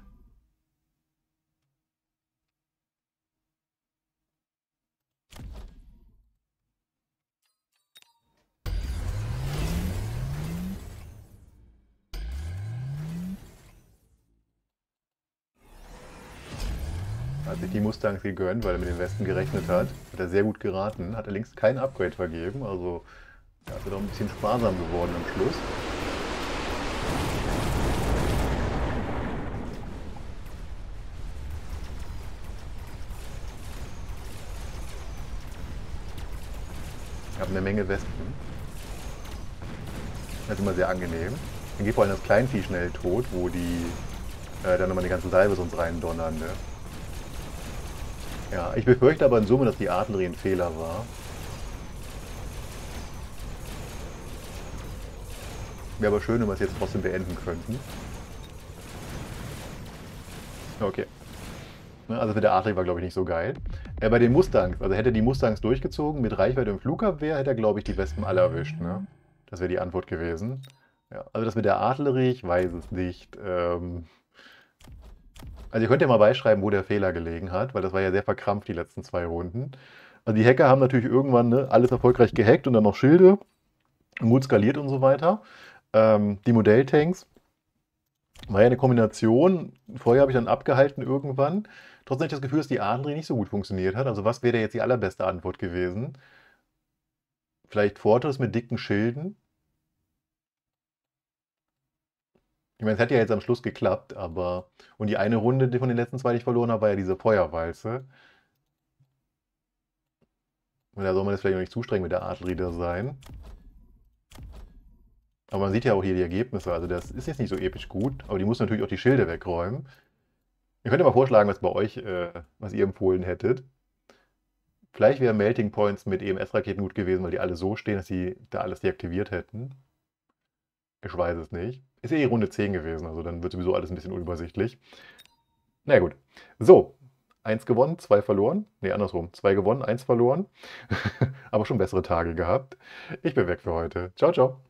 Hat sich die Mustangs gegönnt, weil er mit den Westen gerechnet hat. Hat er sehr gut geraten. Hat er links kein Upgrade vergeben. Also da ist er doch ein bisschen sparsam geworden am Schluss. Ich habe eine Menge Wespen. Das ist immer sehr angenehm. Dann geht vor allem das Kleinvieh schnell tot, wo die dann nochmal die ganzen Salves uns reindonnern. Ne? Ja, ich befürchte aber in Summe, dass die Artillerie ein Fehler war. Wäre aber schön, wenn wir es jetzt trotzdem beenden könnten. Okay. Also mit der Artillerie war, glaube ich, nicht so geil. Bei den Mustangs, also hätte die Mustangs durchgezogen mit Reichweite und Flugabwehr, hätte er, glaube ich, die Wespen alle erwischt. Ne? Das wäre die Antwort gewesen. Ja, also das mit der Artillerie, ich weiß es nicht. Also ihr könnt ja mal beischreiben, wo der Fehler gelegen hat, weil das war ja sehr verkrampft die letzten zwei Runden. Also die Hacker haben natürlich irgendwann alles erfolgreich gehackt und dann noch Schilde, gut skaliert und so weiter. Die Modelltanks war ja eine Kombination. Vorher habe ich dann abgehalten irgendwann. Trotzdem habe ich das Gefühl, dass die Artillerie nicht so gut funktioniert hat. Also was wäre jetzt die allerbeste Antwort gewesen? Vielleicht Fortress mit dicken Schilden? Ich meine, es hat ja jetzt am Schluss geklappt, aber... Und die eine Runde die von den letzten zwei, die ich verloren habe, war ja diese Feuerwalze. Und da soll man jetzt vielleicht noch nicht zu streng mit der Artillerie da sein. Aber man sieht ja auch hier die Ergebnisse, also das ist jetzt nicht so episch gut. Aber die muss natürlich auch die Schilde wegräumen. Ihr könnt ja mal vorschlagen, was bei euch, was ihr empfohlen hättet. Vielleicht wären Melting Points mit EMS-Raketen gut gewesen, weil die alle so stehen, dass sie da alles deaktiviert hätten. Ich weiß es nicht. Ist ja eh Runde 10 gewesen, also dann wird sowieso alles ein bisschen unübersichtlich. Na gut. So, 1 gewonnen, 2 verloren. Ne, andersrum. 2 gewonnen, 1 verloren. Aber schon bessere Tage gehabt. Ich bin weg für heute. Ciao, ciao.